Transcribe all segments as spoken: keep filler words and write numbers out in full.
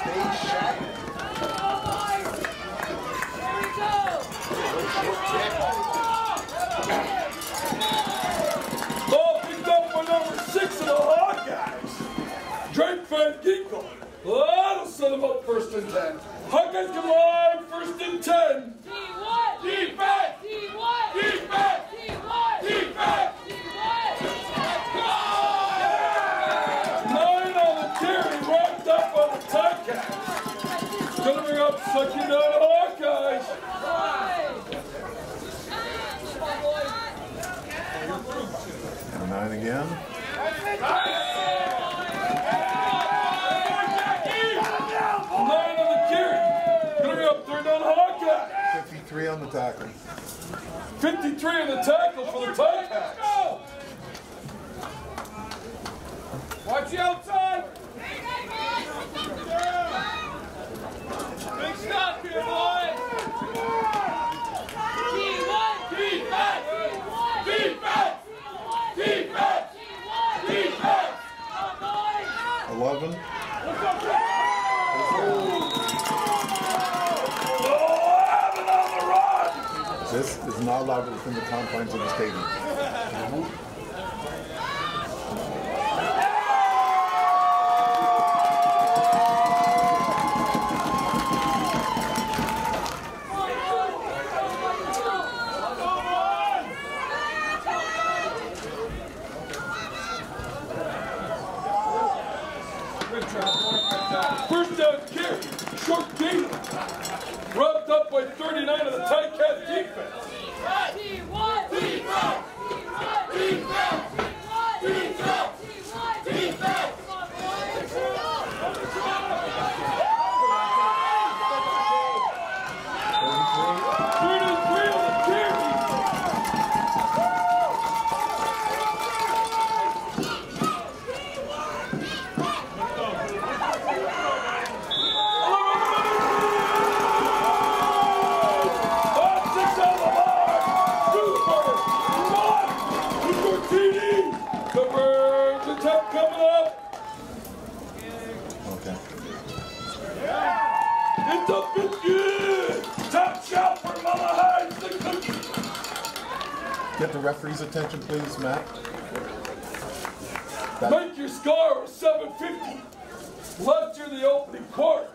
stage shattered. Here we go! Ball picked up for number six of the Hawkeyes. Drake Van Ginkle. That'll set him up first and ten. Hawkeyes come live first and ten. D one! D-back! D one! D-back! D one! D-back! Coming up, second down Hawkeyes. And nine again. Nine on the carry. Coming up, third down Hawkeyes. fifty-three on the tackle. fifty-three on the tackle for the Ticats. Watch the outside. Big stop here, boys! D one! Defense! Defense! Defense! Defense! eleven. eleven on the run! This is not allowed within the confines of the stadium. Mm-hmm. First down carry, short game, wrapped up by thirty-nine of the Tiger Cats defense. D one! D one! D one! D one! D one! D one! D one! Get the referee's attention, please, Matt. That Make your score was seven fifty. Left through the opening quarter.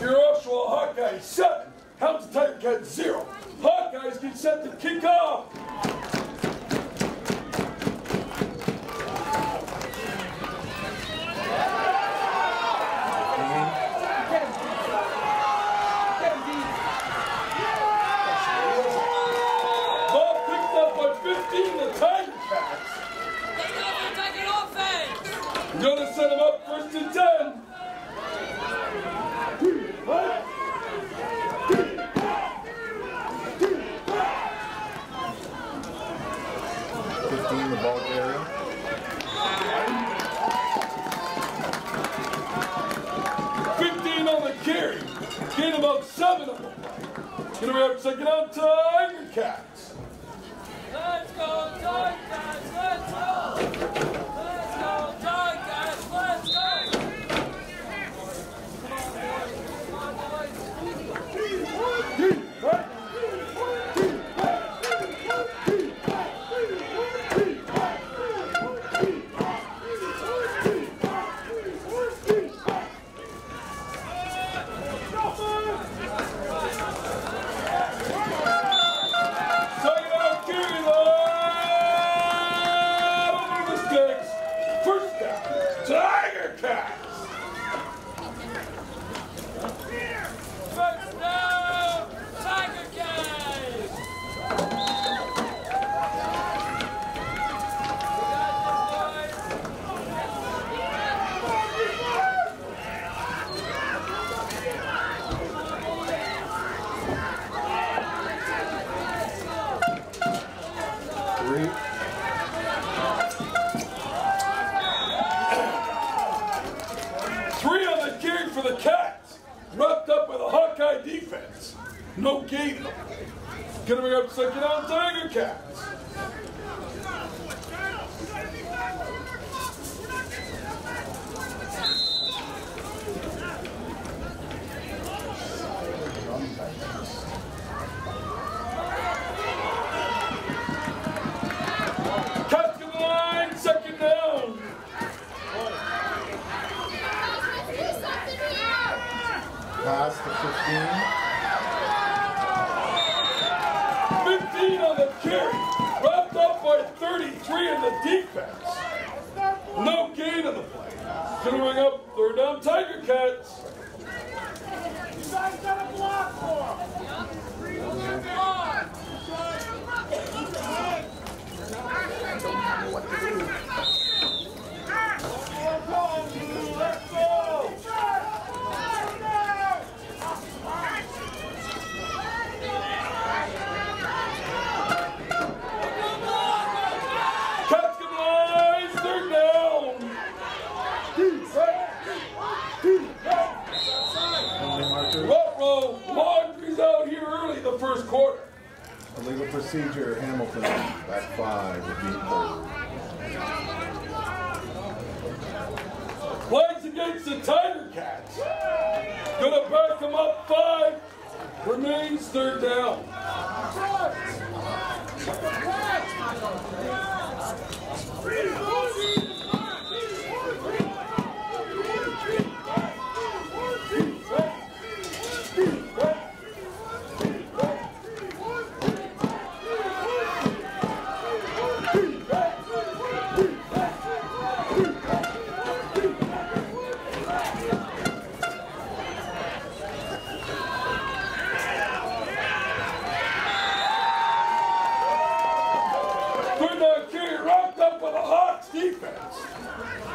Your Oshawa Hawkeyes seven. Helps the Tiger Cats zero. Hawkeyes get set to kick off. Gonna set him up first and ten. fifteen in the ball area. fifteen on the carry. Gain about seven of them. Gonna be up second on Tiger Cats. Let's go, Tiger Cats, let's go! Let's go, Tiger Cats, let's go! No game. Gonna bring up second down Tiger Cats. pass to fifteen. fifteen on the carry. Wrapped up by thirty-three in the defense. No gain on the play. Gonna ring up third down Tiger Cats. You guys got a block for him. Let's go! Cats can lie, third down! Rut row, Mark's out here early in the first quarter. Illegal procedure, Hamilton, back five, repeat third. Plays against the Tiger Cats. Gonna back them up five. Remains third down.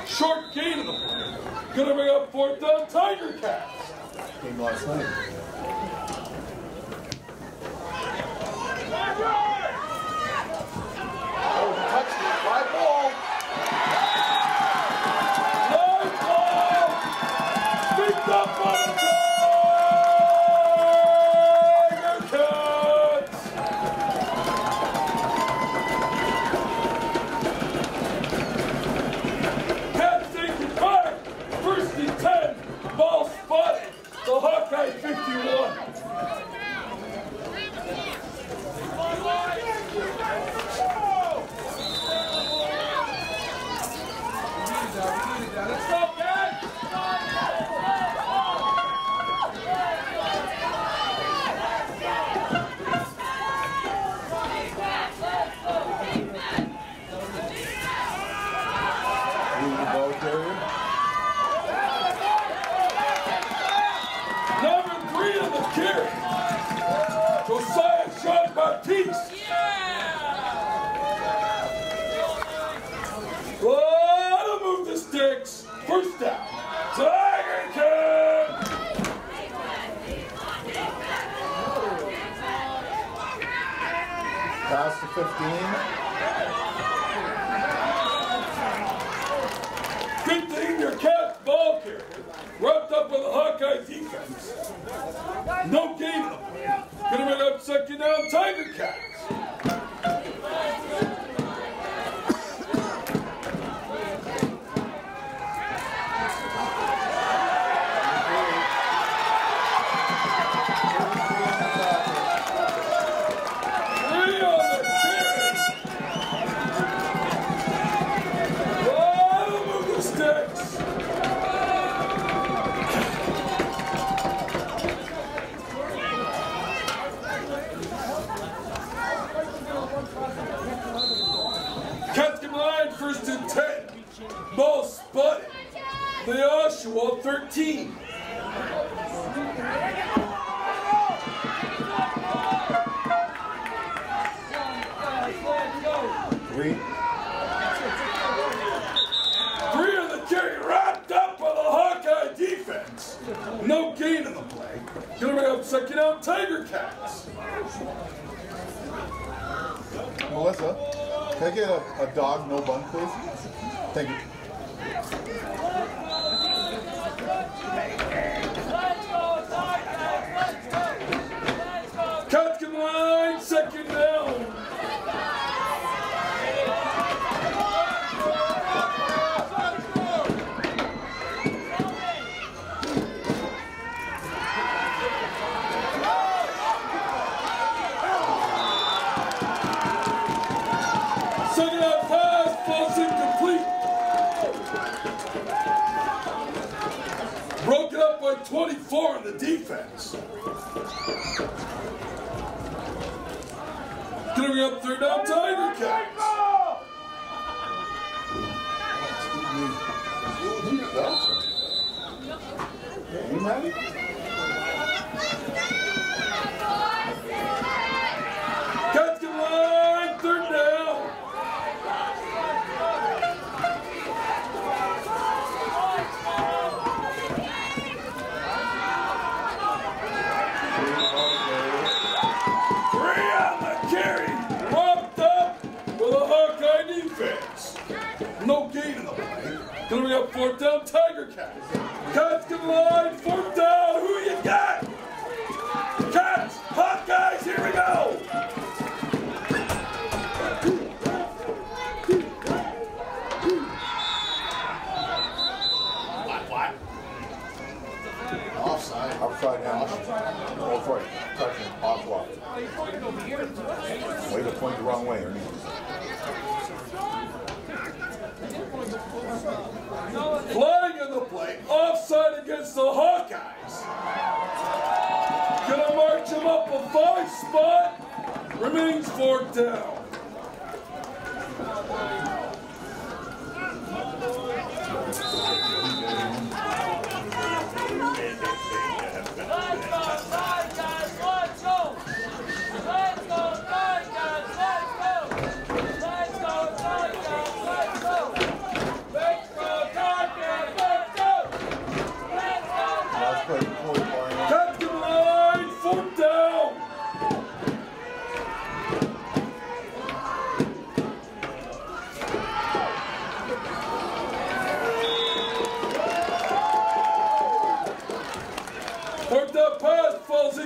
Short gain of the play. Gonna bring up fourth down Tiger Cats. Game last night. Oh, touchdown! Five ball. Nine ball. Picked up by Tiger Cats. ten, ball spotted, the Hawkeye fifty-one. Let's go, guys! Peace! Yeah! Well, I'll move the sticks. First down. Tiger Cat! Pass to fifteen. fifteen, your cat ball carrier. Wrapped up with the Hawkeye defense. No gain of the play. Gonna bring up second down Tiger Cats. Three on the carry. Oh, move the sticks. First and ten. Ball spotted. The Oshawa thirteen. Three. Three of the carry wrapped up by the Hawkeye defense. No gain in the play. Gonna bring up second out Tiger Cats. Melissa. Can I get a, a dog, no bun, please? Thank you. Cats can line, second down. Second half pass, falls incomplete. like twenty-four in the defense. Gonna be up there now, Tiger Cats. Cats get line, third down. Three on the carry, propped up with a Hawkeye defense. No gain in the play. Gonna be up fourth down, Tiger Cats. Cats get line, fourth down. Who you got? Cats, Hawkeyes, here we go. What? What? Offside. Offside now. Offside. Touching. Offside. Way to point the wrong way. Flying in the play, offside against the Hawkeyes. Gonna march him up a five spot. Remains fourth down.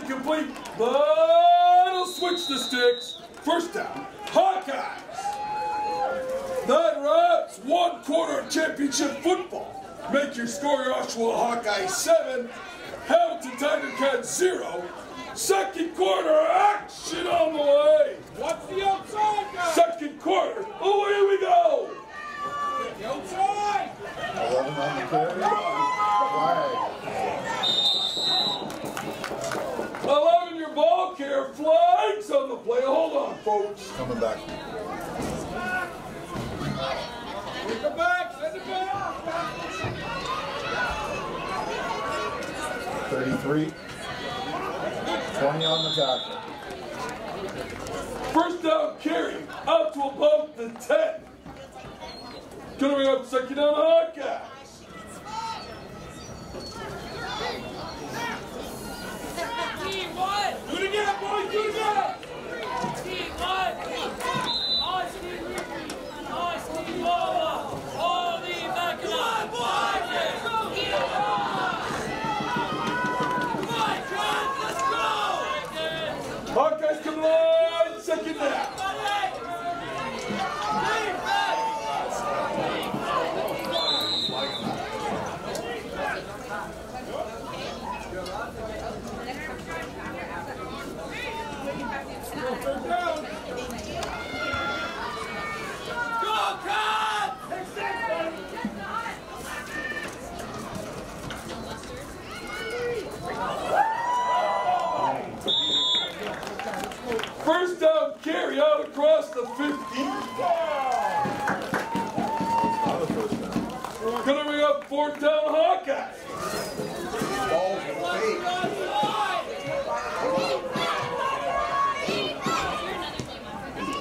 Complete, but it'll switch the sticks. First down, Hawkeyes. That wraps one quarter of championship football. Make your score, Oshawa Hawkeyes seven, Hamilton Tiger Cats zero. Second quarter action on the way. What's the outside guy? Second quarter, away we go. The outside. eleven on the carry. eleven, your ball carrier flags on the play. Hold on, folks. Coming back. Bring it back. Send it back. thirty-three. twenty on the tackle. First down carry out to above the ten. Gonna be up second down, Hawkeye. Do it again, boys, do it again! Hawkeyes come on, second down. First down carry out across the fifteen. We're gonna be up fourth down, Hawkeye.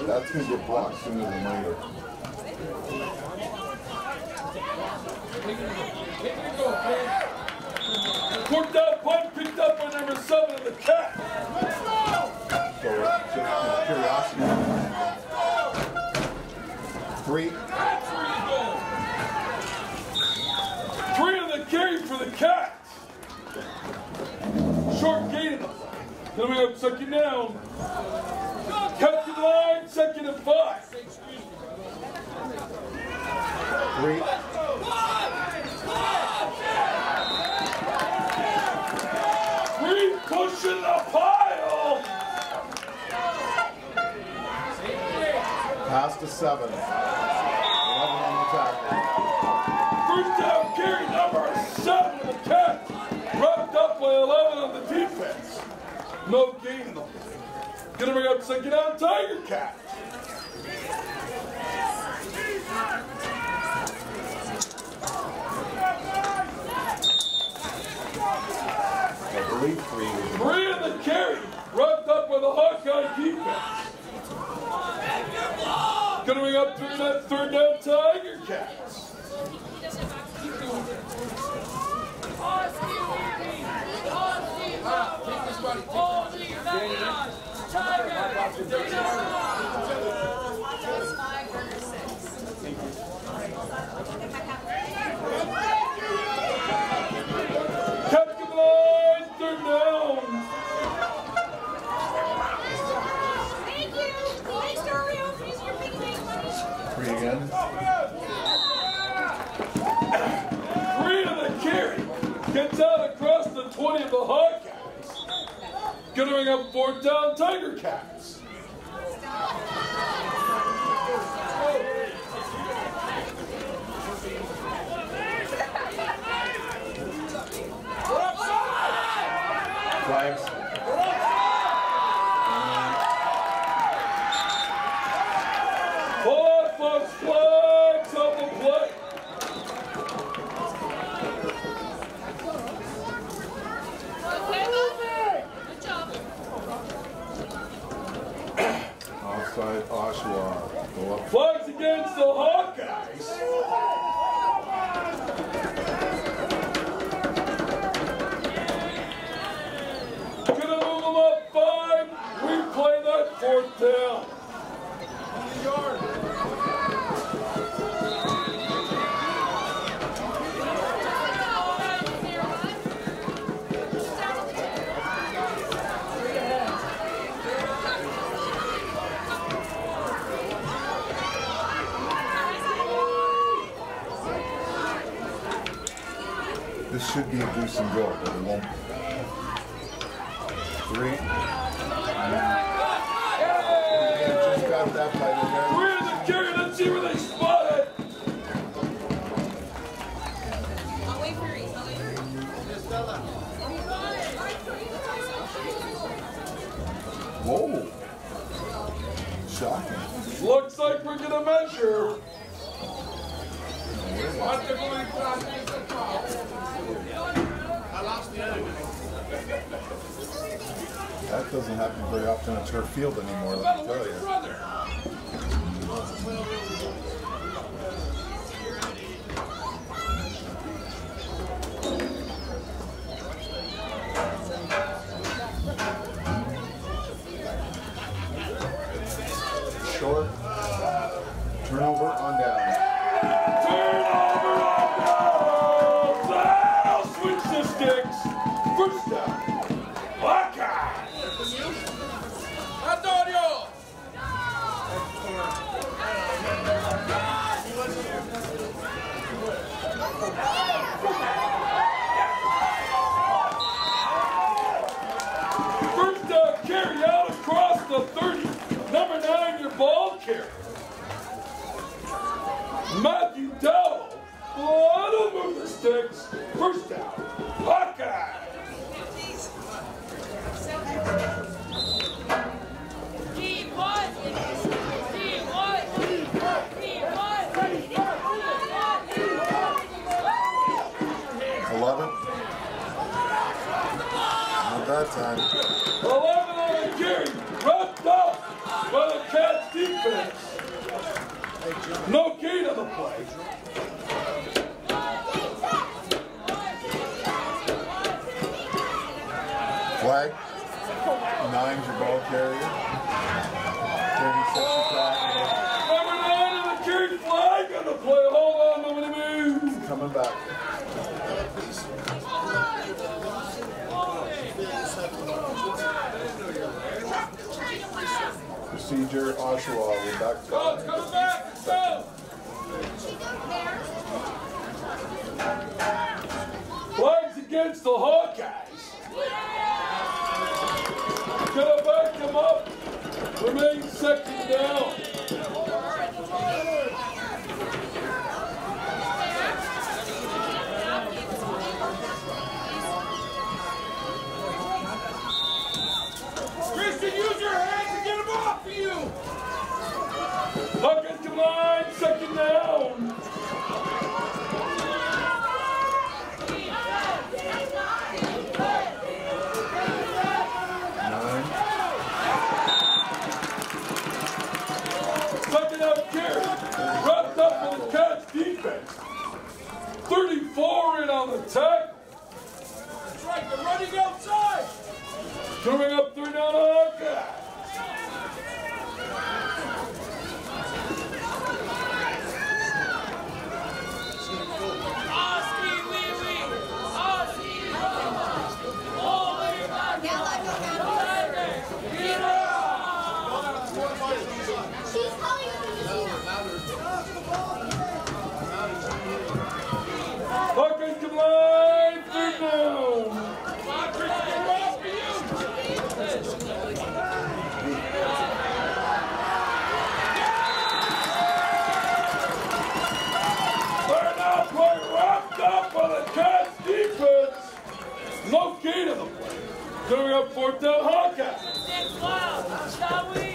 That's gonna get blocked sooner than later. Fourth down punt picked up by number seven of the Cats. So it's just uh, curiosity. Three. Three of the carry for the Cats. Short gain in the play. Then we have second down. Cut to the line, second and five. Three. Three pushing the pile. Pass to seven. eleven on the tackle. First down carry number seven of the Cats. No game though. Gonna bring up second down, Tiger Cat. I believe three. Three in the carry, wrapped up with a Hawkeye defense. Gonna bring up third down, third down, Tiger Cats. Gets out across the twenty of the Hawkeyes. Gonna bring up fourth down, Tiger Cats. Drives. Flags against the Hawkeyes. Gonna move them up five. We play that fourth down. This should be a goose and go, but it won't be. Three. Hey! They just got that by the guy. Where's the carry? Let's see where they spot it. I'll wait for it. I'll wait for it. Whoa. Shocking. Looks like we're going to measure. I lost the other one. That doesn't happen very often at turf field anymore, let me tell you. Short. Turnover on down. First down, Hawkeyes! Antonio! First down carry out across the thirty. Number nine, your ball carry. Matthew Dell, blood over the sticks. First down, Hawkeyes! That time. eleven on the carry, wrapped up by the Cats defense. No gain on the play. Flag, nine's your ball carrier. thirty-six o'clock. Number nine on the carry, flag on the play. Hold on, nobody move. Coming back. Procedure Oshawa, we're back to go, come back, go! Flags against the Hawkeyes. Gonna back them up. Remain second down. line, second down. Second out carry, wrapped up in the Cats defense. thirty-four in on the tackle. That's right, they're running outside. Coming up three down on Hawkeyes. Hawkeyes can line, third down. They're now playing wrapped up on the Cats defense. No key to the play. Coming up fourth down, Hawkeyes. Shall we?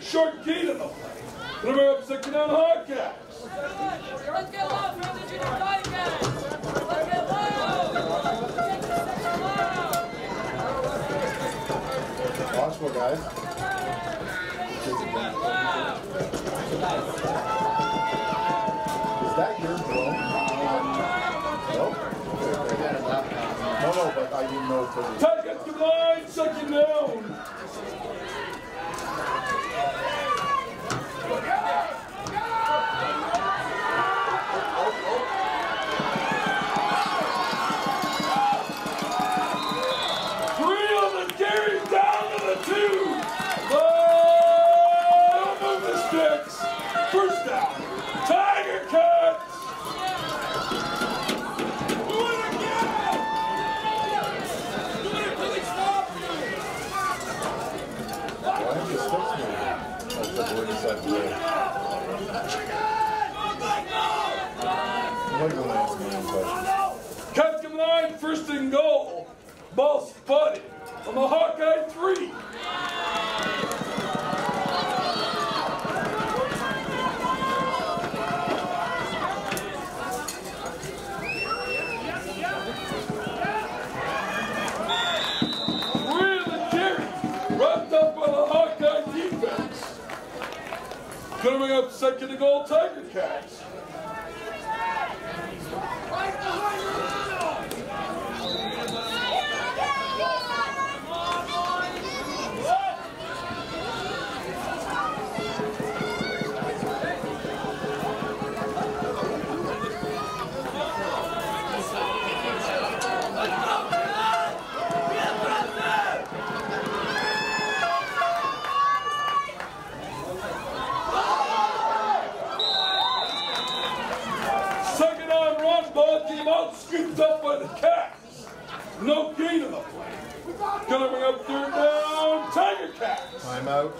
Short key to the play. Put him up, second down, Hawkeyes. Let's get low, brother. Let's get low. Let's get low. Watch for guys. Is that your blow? Nope. No, no, but I didn't know for you. Take it to the line, second down. First down, Tiger Cats! Do it again! Do it, really stop you! Why are you supposed to? That's the word is that way. I'm not going to ask me any questions. Cats in line, first and goal. Ball spotted on the Hawkeye three. Coming up second to goal, Tiger Cats. Scooped up by the Cats. No gain in the play. Gonna bring up third down, Tiger Cats. Timeout.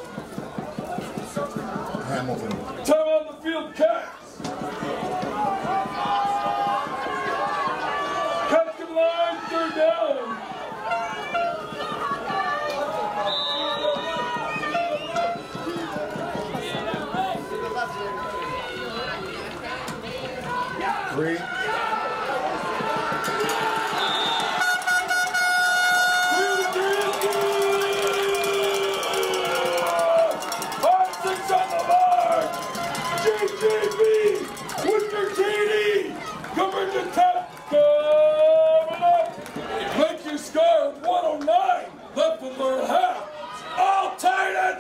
Hamilton. Time on the field, Cats. Cats in line, third down. Three.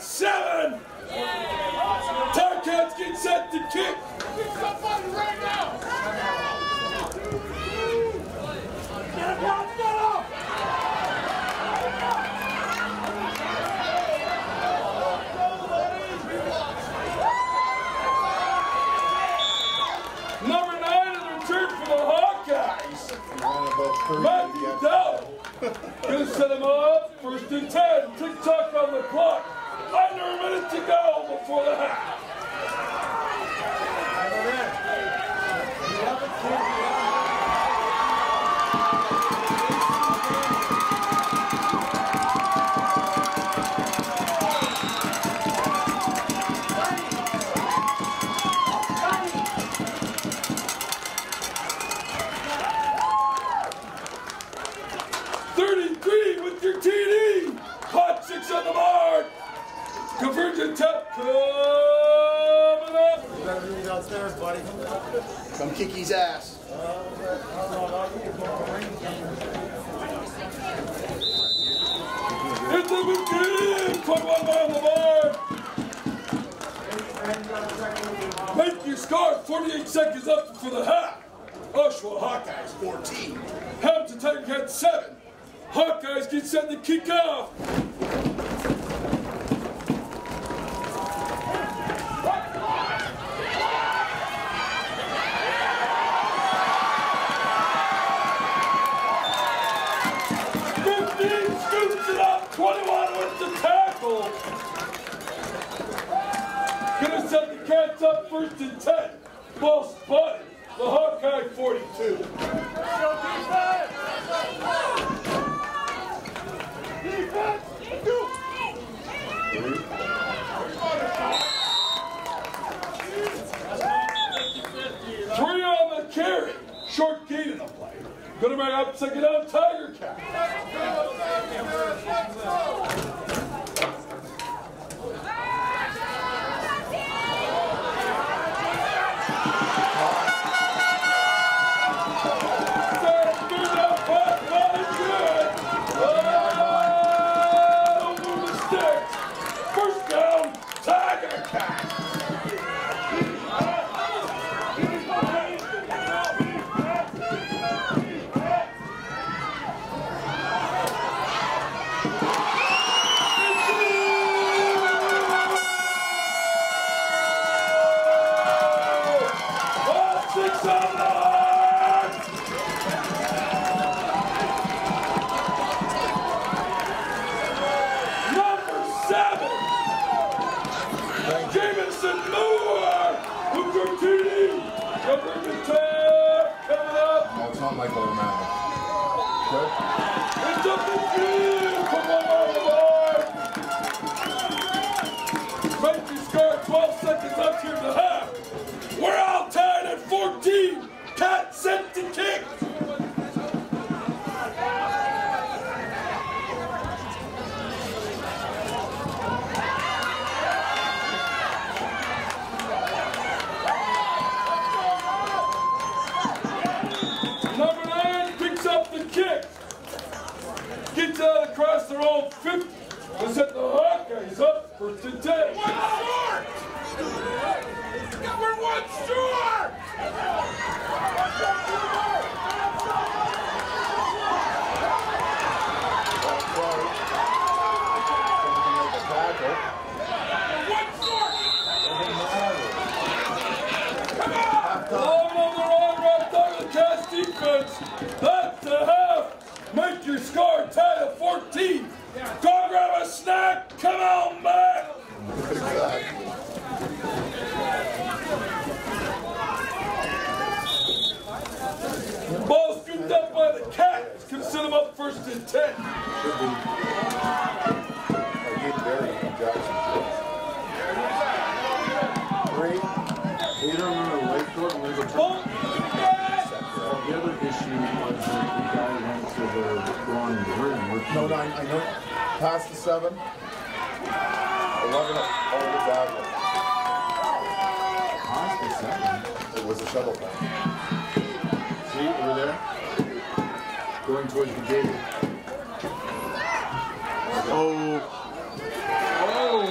Seven! Yeah. Tiger Cats get set to kick! Get somebody right now! up. First and ten. Tick-tock on the clock. Under a minute to go before the half. thirty-three with your T D. Hot six on the mark. Conversion tap coming up. You better do it downstairs, buddy. Come kick his ass. It's a good game. twenty-one mile the bar. Make your score. forty-eight seconds up for the half. Oshawa Hawkeyes fourteen. Hampton Tiger Cats seven. Hawkeyes get set to kick off. fifteen scoops it up, twenty-one with the tackle. Gonna set the Cats up first and ten. Ball spotted. The Hawkeye forty-two. Carry, short gain in the play. Gonna bring up second down, Tiger Cat. Third down, five, not good. Oh, move the sticks. First down, Tiger Cat. Michael Romano. Good. It's up the field! Come on, Marlon! Spencer scored twelve seconds up here in the half. We're all tied at fourteen. Cat set to kick. Across their own fifty to set the Hawkeyes up for today. One short! We're one short! One short! Come on! All over all right, Tiger Cats defense. That's the half. Make your score tied at fourteen. Yeah. Go grab a snack. Come on, man. Ball scooped up by the Cats. Can set them up first and ten. The other issue was that the guy went to the wrong room. No, nine, I know. Past the seven. eleven over the battle. Past the seven? It was a shuttle play. See, over there? Going towards the gate. Oh. Oh.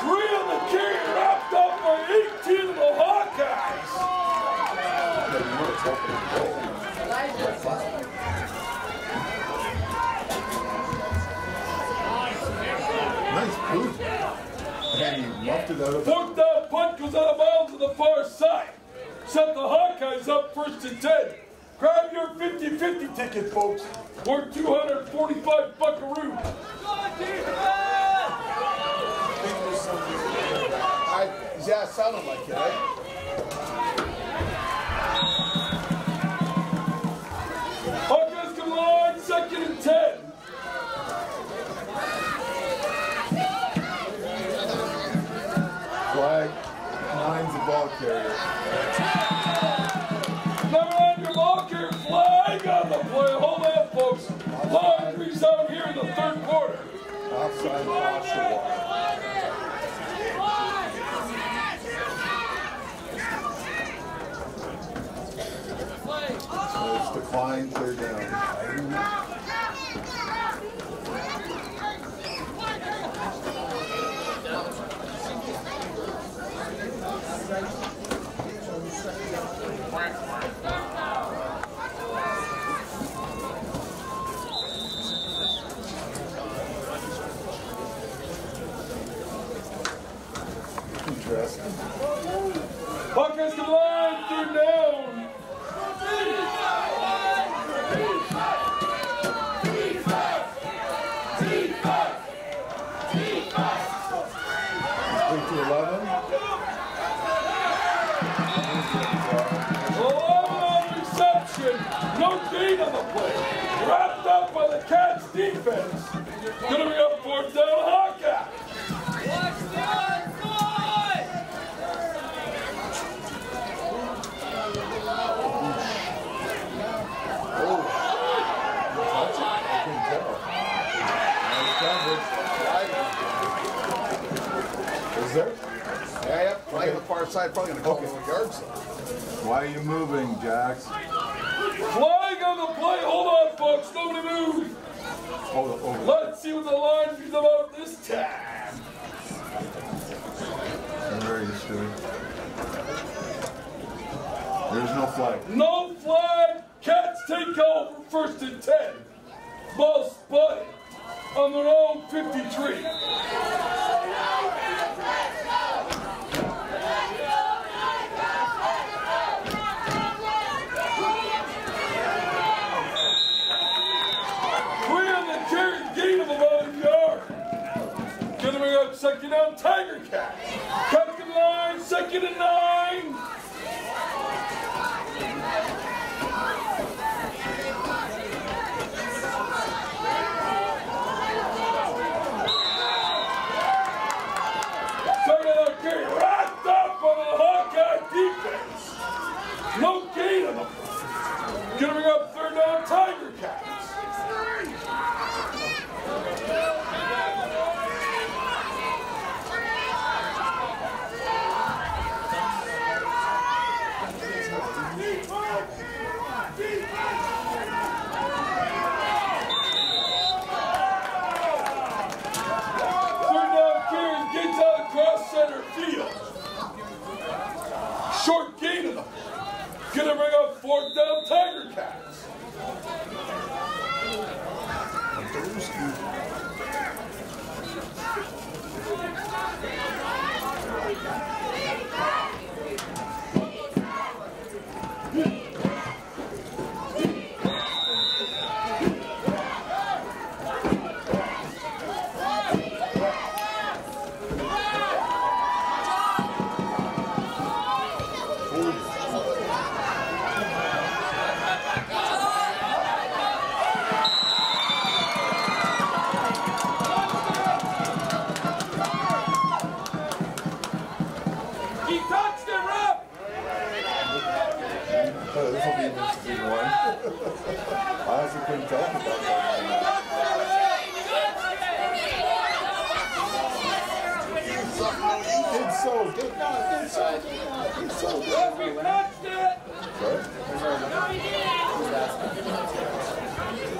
Three on the gate wrapped up by eighteen of the Hawkeyes. Nice boot. And he muffed it out of Fourth down punt goes out of bounds on the far side. Set the Hawkeyes up first and ten. Grab your fifty fifty ticket, folks. We're two hundred forty-five buckaroo. I, yeah, it sounded like it, right? Hawkeyes come on, second and ten. Flag, mine's a ball carrier. Never mind your ball carrier, flag on the play. Hold on, folks. Line three's out here in the third quarter. Offside, offshore. It's declined, clear down. Hawkeyes the line, third down. three to eleven. eleven on reception. No gain on the play. Wrapped up by the Cats defense. Gonna be up fourth down, Hawkeyes. Is there? Yeah, yeah. Right okay. On the far side, probably going to call the yards. Why are you moving, Jax? Flying on the play. Hold on, folks. Nobody move. Hold up, hold up. Let's see what the line is about this time. Very disturbing. There's no flag. No flag. Cats take over first and ten. Ball spotted on their own fifty-three. Second down, Tiger Cats. Cut the line, second and nine. Second down, carry wrapped up on the Hawkeye defense. No gain on the play. Gonna bring up third down, Tiger Cats. Short gain of them. Gonna bring up fourth down, Tiger Cats.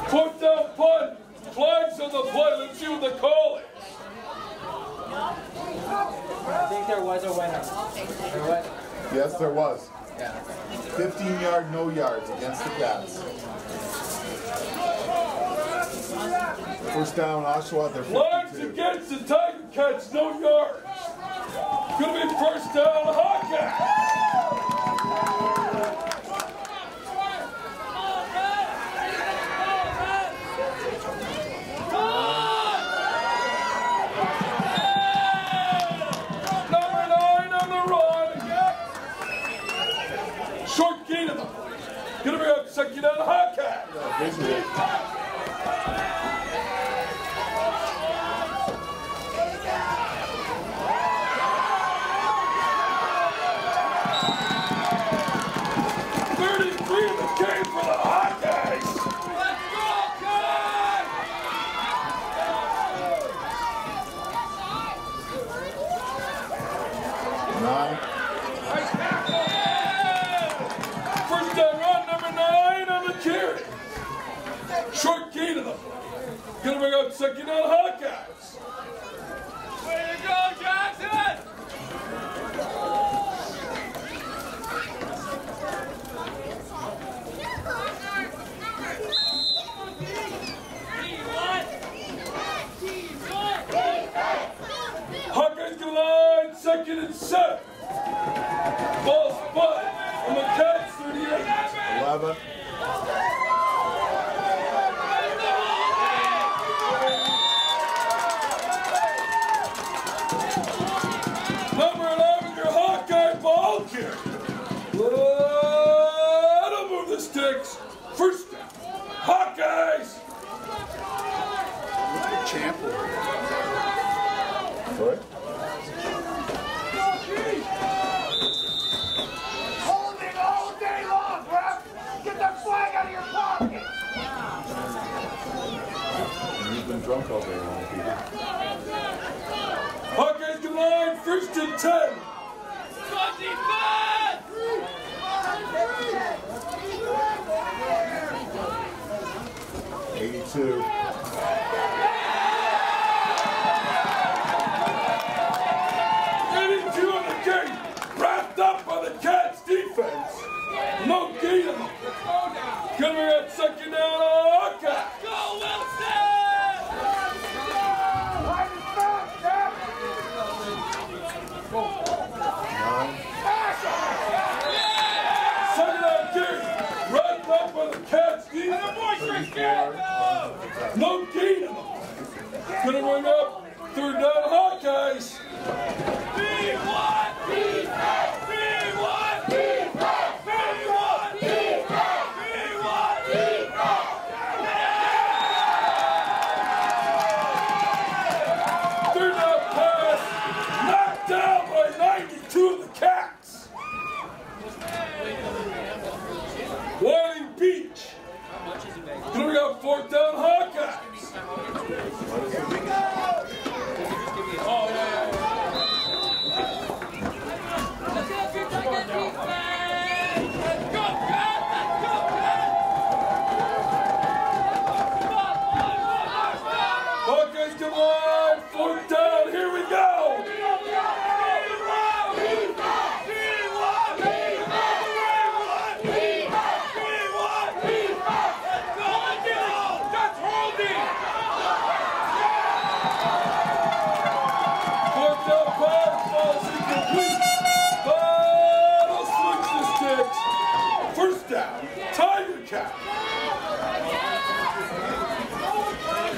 Fourth down punt. Flags on the play. Let's see what they call it. I think there was a winner. There was. Yes, there was. Yeah. fifteen yard, no yards against the Cats. First down, Oshawa. They're flags against the Tiger Cats, no yards. Gonna be first down, Hawkeyes. nine. First down run, number nine on the carry. Short gain to the flag. Gonna bring out second down Hawkeyes. Way to go, Jackson! Second and seven. Ball spot on the Cats, thirty-eight. eleven. Number eleven, your Hawkeye ball carrier. Let him move the sticks. First down, Hawkeyes. Champ. What? Drunk all day long, Peter. Hawkeyes come on, first and ten. eighty-two. eighty-two on the game, wrapped up by the Cats defense. No gain on them. Coming at second down, Hawkeyes. Go, Wilson! No gain on them. Gonna run up. Third down, Hawkeyes. B one, B one, B one, B one, B one, B one, B one. Third down pass. Knocked down by ninety-two of the Cats. Whiting Beach. Then we got fourth down Hawkeyes. Here we go! Oh, yeah. Hawkeyes, come on! Fourth down, here we go! Tiger Cats!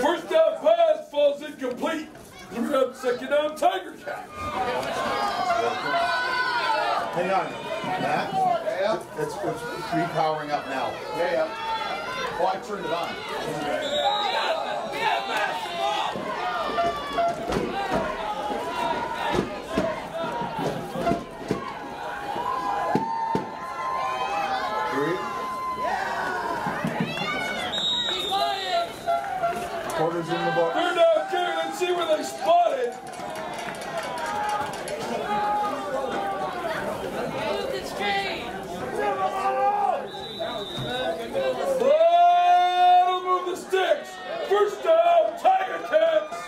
First down pass falls incomplete. We're up second down Tiger Cats. Hang on, Matt. Yeah. It's, it's repowering up now. Yeah. Oh, I turned it on. Yeah. Quarters in the box. They're down here. Let's see where they spot it. First down, Tiger Cats!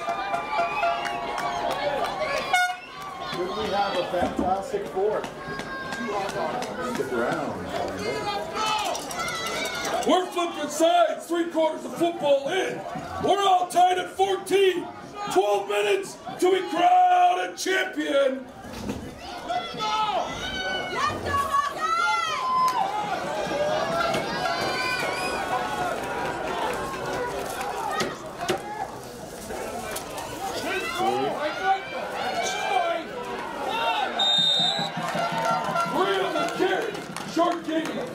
Could we have a fantastic four? Stick around. We're flipping sides, three quarters of football in. We're all tied at fourteen. twelve minutes till we crown a champion. Let's go! Let's go! Short game. Number up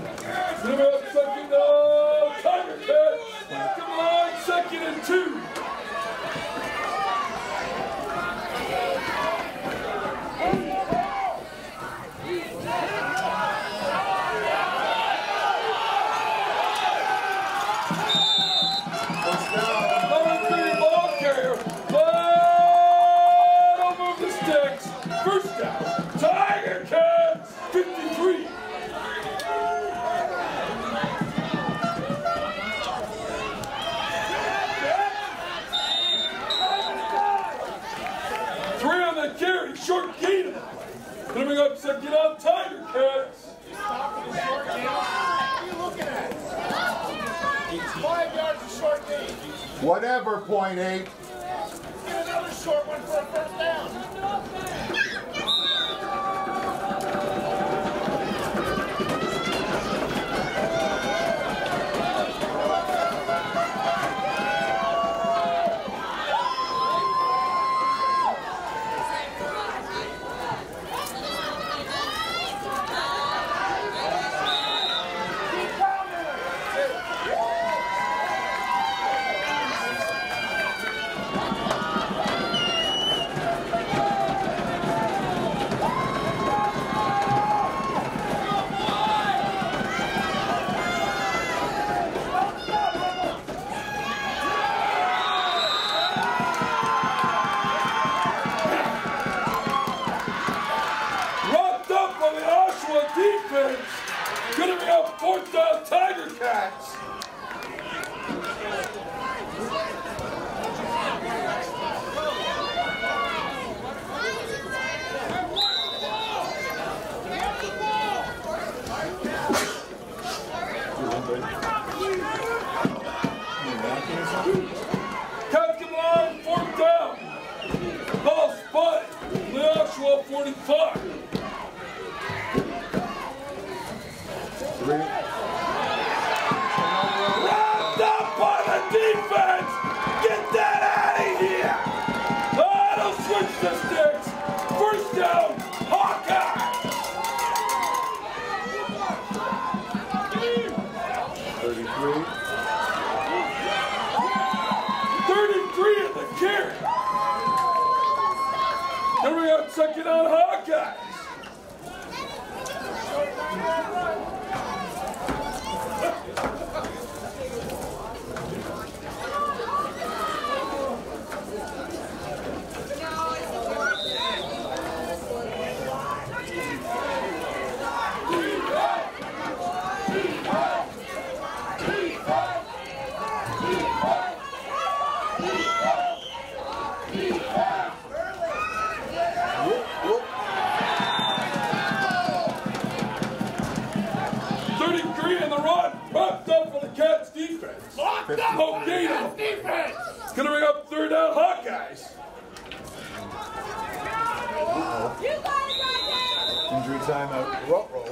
second down, Tiger Cats. Come on, second and two. First down, Tiger Cats, fifty-three. Three on that carry, short gain. Coming up, second down, Tiger Cats. Whatever, point eight. Let's get another short one for a first down. Gonna be up fourth down, Tiger Cats. Cats get line, fourth down. Ball spot, Nashua forty-five. Wrapped up by the defense! Get that out of here! Oh, don't switch the sticks! First down, Hawkeyes! thirty-three. thirty-three in the carry! Then we got second on Hawkeyes! Hawkeyes defense. Gonna bring up third down, Hawkeyes. You got it, injury timeout. Roll, roll.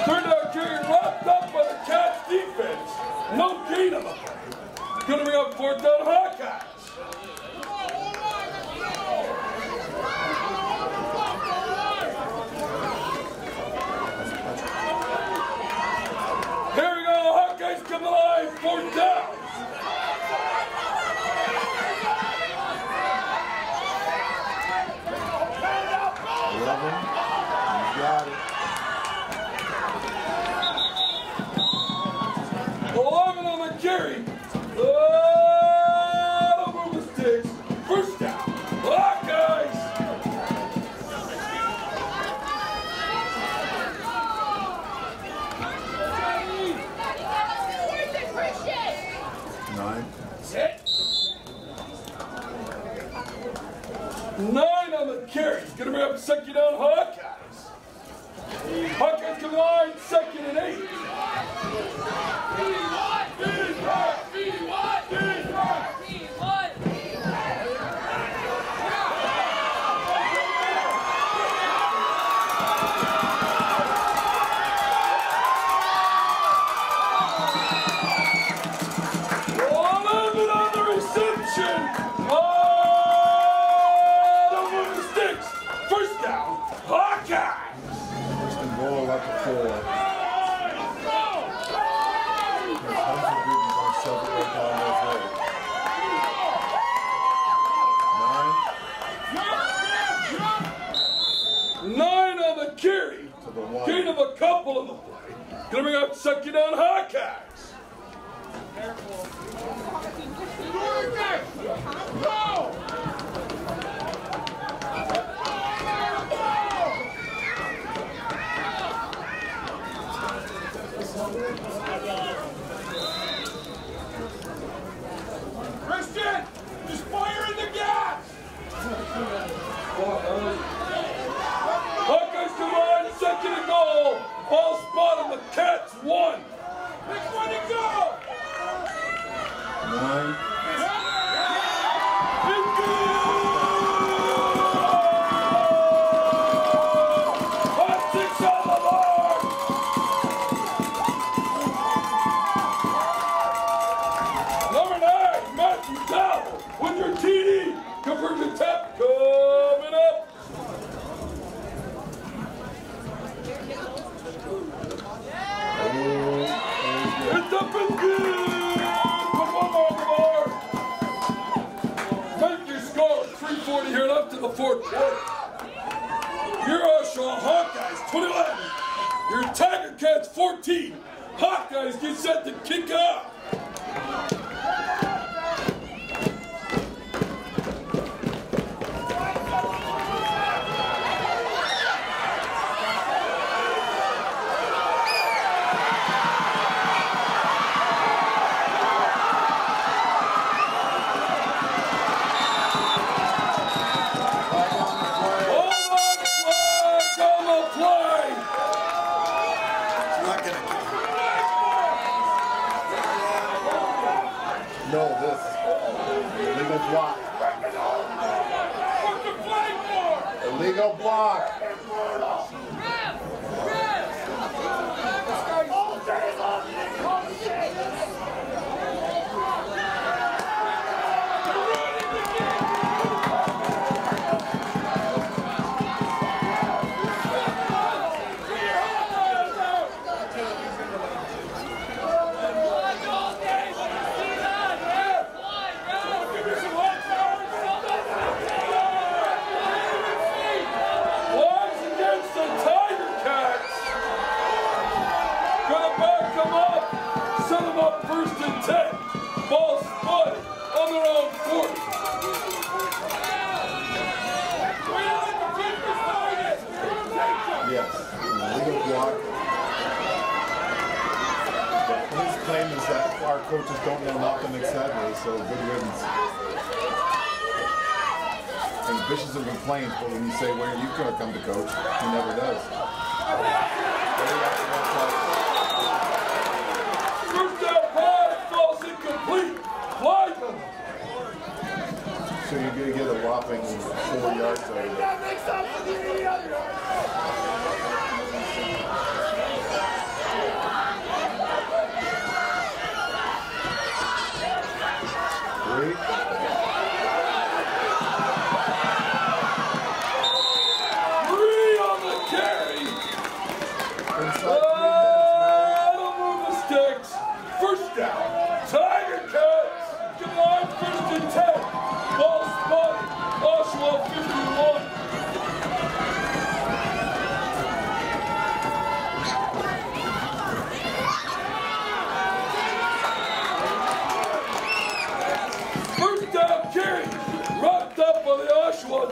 Third down carry wrapped up by the Cats defense. No gain on them. Gonna bring up fourth down, Hawkeyes. Fourth down. eleven. You got it. eleven on the carry. Oh, over with sticks. First down. Oh, guys. Nine. Nine on the carry. Gonna bring up second down, Hawkeyes. Hawkeyes come line, second and eight. Gain of a couple of the play. Gonna bring up second down, Hawkeyes. Fourth quarter. Your Oshawa Hawkeyes twenty-one. Your Tiger Cats fourteen. Hawkeyes get set to kick off. No, this. Illegal block. Illegal block. Our coaches don't know nothing exactly, so good riddance. And bitches and complaints, but when you say, "When are you gonna come to coach?" he never does. First down pass falls incomplete. Why? So you're gonna get a whopping four yards out of it.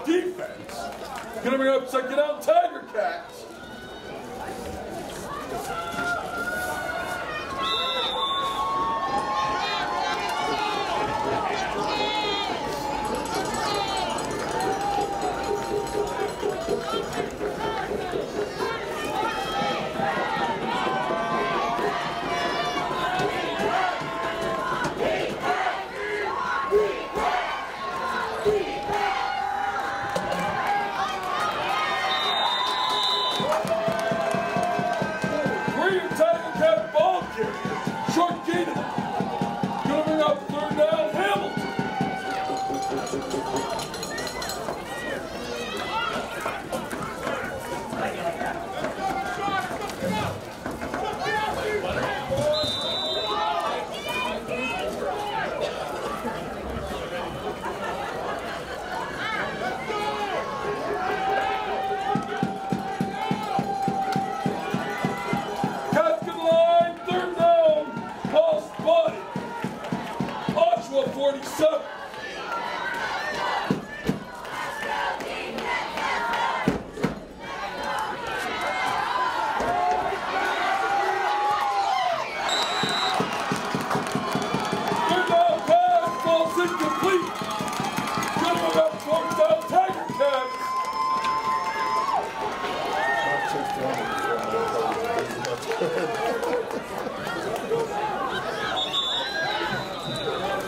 Defense. Gonna bring up second down, Tiger Cats. Ball Sir.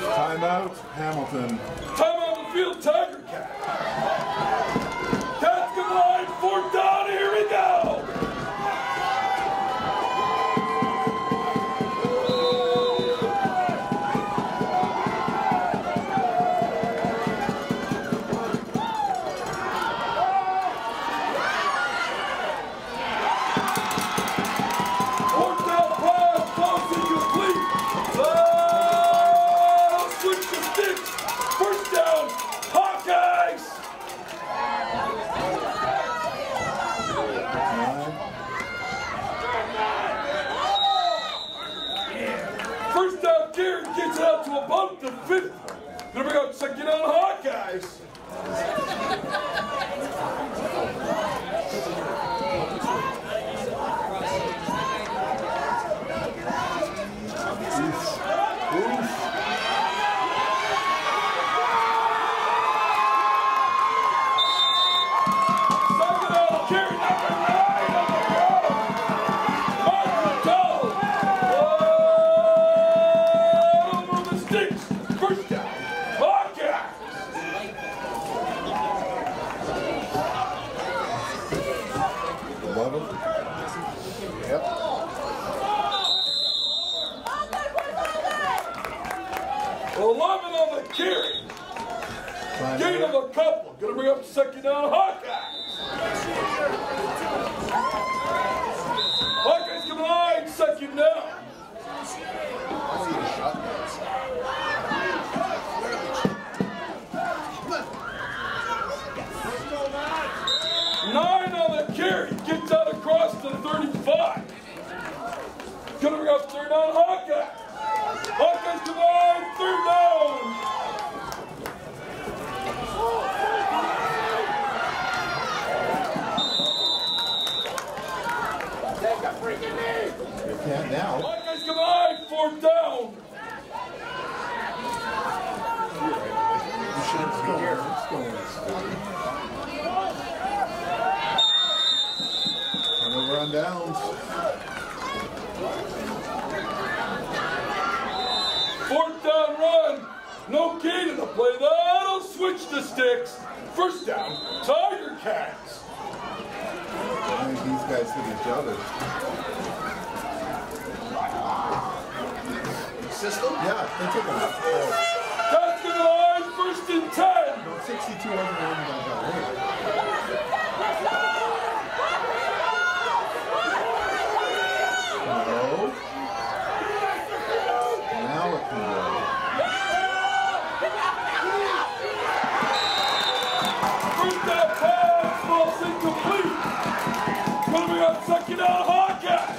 Timeout, Hamilton. Timeout on the field, Tiger Cats. Cats come line, fourth down, here we go. First down, Hawkeyes! First down, Garrett gets out to about the fifth. Then we go second down, Hawkeyes! Gain of a couple. Gonna bring up second down, Hawkeyes. Hawkeyes come line, second down. Nine on the carry. Gets out across the thirty-five. Gonna bring up third down, Hawkeyes. Hawkeyes come line, third down. You can't now. Hawkeyes come on, fourth down. You shouldn't be here. Let's go. And over on downs. Fourth down run. No key to the play. That'll switch the sticks. First down, Tiger Cats. I think these guys hit each other. System? Yeah, they took them. That's the line, first and ten. No, sixty-two on the No. Now it can go. That pass, falls incomplete. Gonna be on second down, Hawkeyes.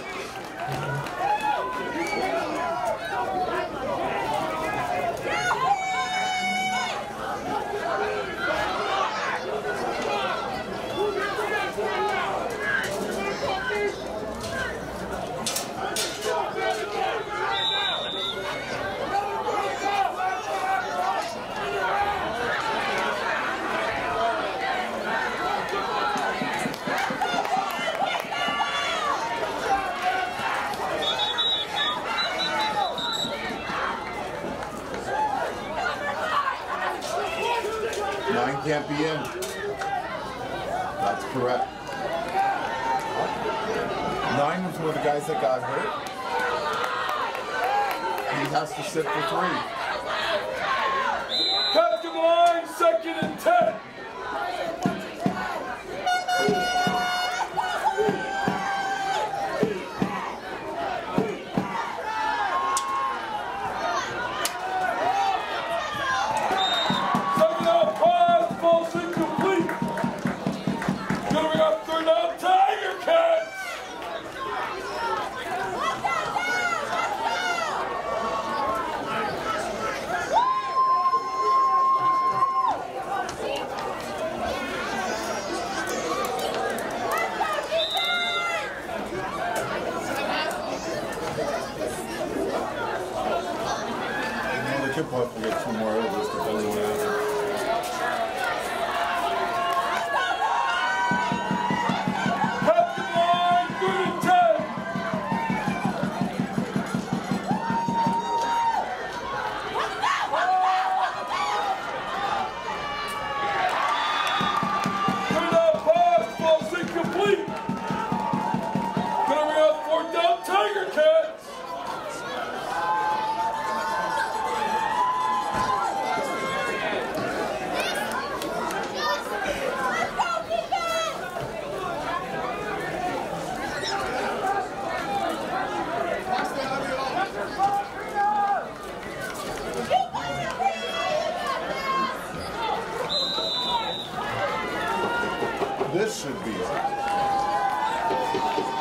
Nine can't be in. That's correct. Nine was one of the guys that got hurt. He has to sit for three. Cut the line, second and ten. could probably get two more of those depending on that. This should be it.